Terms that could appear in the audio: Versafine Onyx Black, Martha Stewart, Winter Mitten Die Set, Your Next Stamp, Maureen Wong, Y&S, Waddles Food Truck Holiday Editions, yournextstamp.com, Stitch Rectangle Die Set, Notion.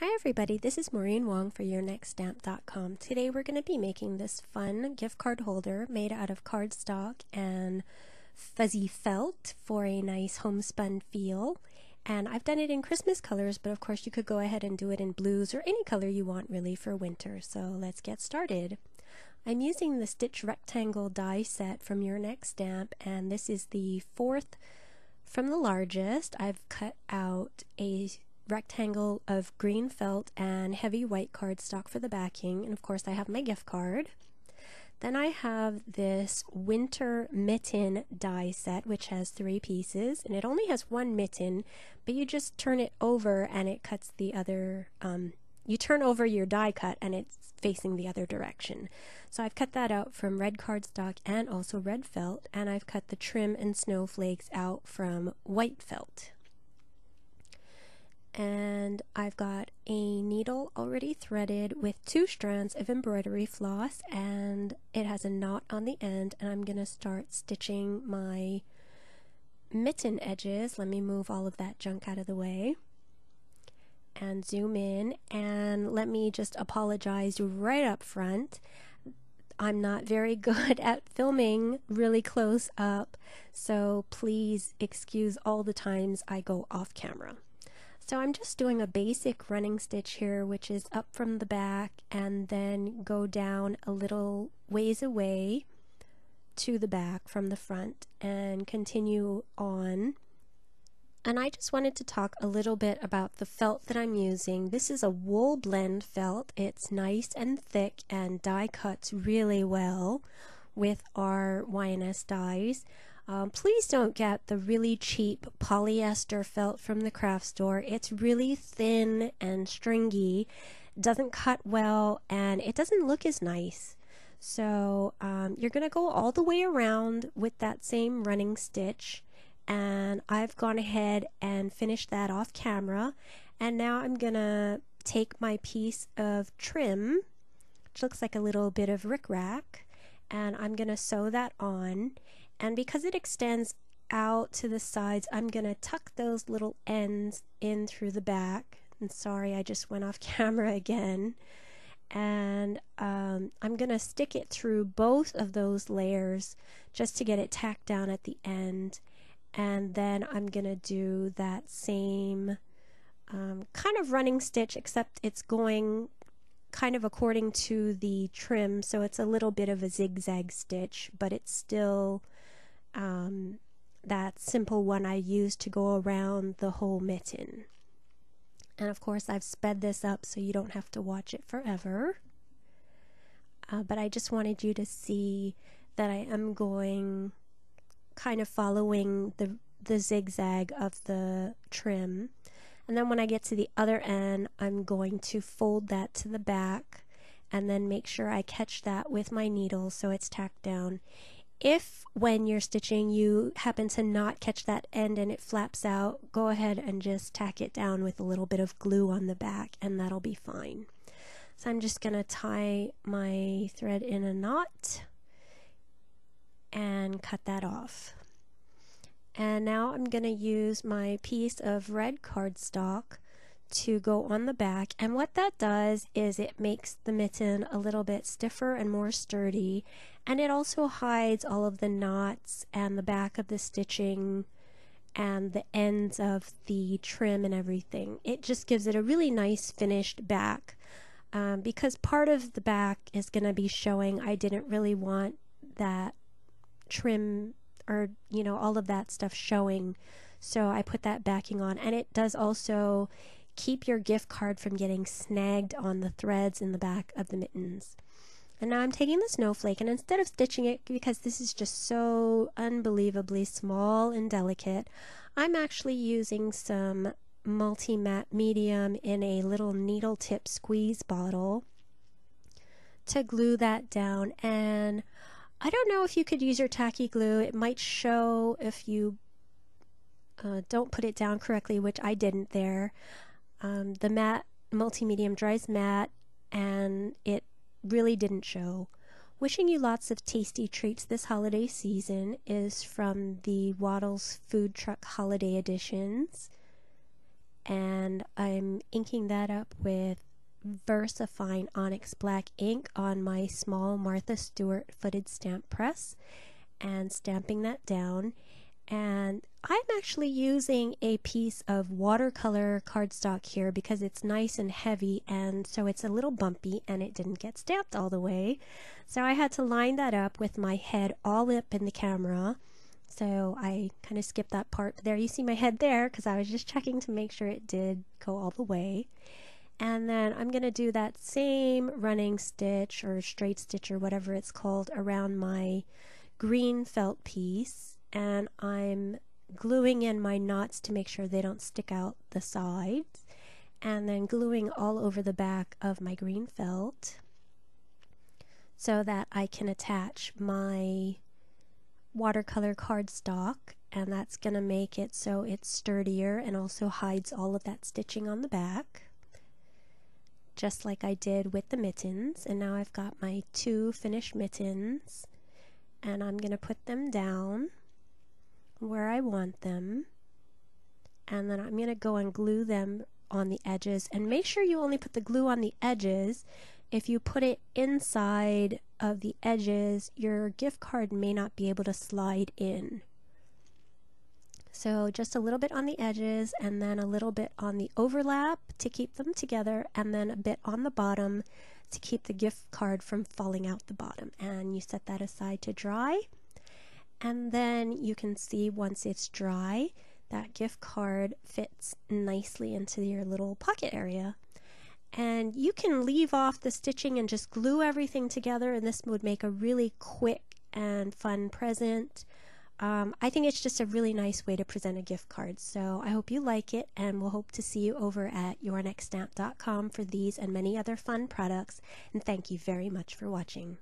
Hi everybody, this is Maureen Wong for yournextstamp.com. Today we're going to be making this fun gift card holder made out of cardstock and fuzzy felt for a nice homespun feel. And I've done it in Christmas colors, but of course you could go ahead and do it in blues or any color you want really for winter. So let's get started. I'm using the Stitch Rectangle Die Set from Your Next Stamp, and this is the fourth from the largest. I've cut out a rectangle of green felt and heavy white cardstock for the backing, and of course I have my gift card. Then I have this Winter Mitten Die Set, which has 3 pieces, and it only has 1 mitten, but you just turn it over and it cuts the other, you turn over your die cut and it's facing the other direction. So I've cut that out from red cardstock and also red felt, and I've cut the trim and snowflakes out from white felt. And I've got a needle already threaded with 2 strands of embroidery floss, and it has a knot on the end, and I'm going to start stitching my mitten edges. Let me move all of that junk out of the way and zoom in, and let me just apologize right up front. I'm not very good at filming really close up, so please excuse all the times I go off camera. So I'm just doing a basic running stitch here, which is up from the back and then go down a little ways away to the back from the front and continue on. And I just wanted to talk a little bit about the felt that I'm using. This is a wool blend felt. It's nice and thick and die cuts really well with our Y&S dies. Please don't get the really cheap polyester felt from the craft store. It's really thin and stringy, doesn't cut well, and it doesn't look as nice. So you're going to go all the way around with that same running stitch, and I've gone ahead and finished that off camera. And now I'm going to take my piece of trim, which looks like a little bit of rickrack, and I'm going to sew that on. And because it extends out to the sides, I'm going to tuck those little ends in through the back. And sorry, I just went off camera again. And I'm going to stick it through both of those layers just to get it tacked down at the end. And then I'm going to do that same kind of running stitch, except it's going kind of according to the trim, so it's a little bit of a zigzag stitch, but it's still that simple one I used to go around the whole mitten. And of course I've sped this up so you don't have to watch it forever, but I just wanted you to see that I am going kind of following the zigzag of the trim. And then when I get to the other end, I'm going to fold that to the back and then make sure I catch that with my needle so it's tacked down. If when you're stitching you happen to not catch that end and it flaps out, go ahead and just tack it down with a little bit of glue on the back, and that'll be fine. So I'm just going to tie my thread in a knot and cut that off. And now I'm going to use my piece of red cardstock to go on the back, and what that does is it makes the mitten a little bit stiffer and more sturdy, and it also hides all of the knots and the back of the stitching and the ends of the trim and everything. It just gives it a really nice finished back, because part of the back is going to be showing. I didn't really want that trim or, you know, all of that stuff showing, so I put that backing on. And it does also keep your gift card from getting snagged on the threads in the back of the mittens. And now I'm taking the snowflake, and instead of stitching it, because this is just so unbelievably small and delicate, I'm actually using some multi-matte medium in a little needle tip squeeze bottle to glue that down. And I don't know if you could use your tacky glue. It might show if you don't put it down correctly, which I didn't there. The matte multi-medium dries matte, and it really didn't show. Wishing you lots of tasty treats this holiday season is from the Waddles Food Truck Holiday Editions. and I'm inking that up with Versafine Onyx Black ink on my small Martha Stewart footed stamp press and stamping that down. And I'm actually using a piece of watercolor cardstock here because it's nice and heavy, and so it's a little bumpy and it didn't get stamped all the way. So I had to line that up with my head all up in the camera. So I kind of skipped that part. But there, you see my head there because I was just checking to make sure it did go all the way. And then I'm going to do that same running stitch or straight stitch or whatever it's called around my green felt piece. And I'm gluing in my knots to make sure they don't stick out the sides, and then gluing all over the back of my green felt so that I can attach my watercolor cardstock, and that's going to make it so it's sturdier and also hides all of that stitching on the back, just like I did with the mittens. And now I've got my two finished mittens, and I'm going to put them down where I want them, and then I'm going to go and glue them on the edges. And make sure you only put the glue on the edges. If you put it inside of the edges, your gift card may not be able to slide in. So just a little bit on the edges, and then a little bit on the overlap to keep them together, and then a bit on the bottom to keep the gift card from falling out the bottom. And you set that aside to dry. And then you can see once it's dry, that gift card fits nicely into your little pocket area. And you can leave off the stitching and just glue everything together, and this would make a really quick and fun present. I think it's just a really nice way to present a gift card. So I hope you like it, and we'll hope to see you over at yournextstamp.com for these and many other fun products. And thank you very much for watching.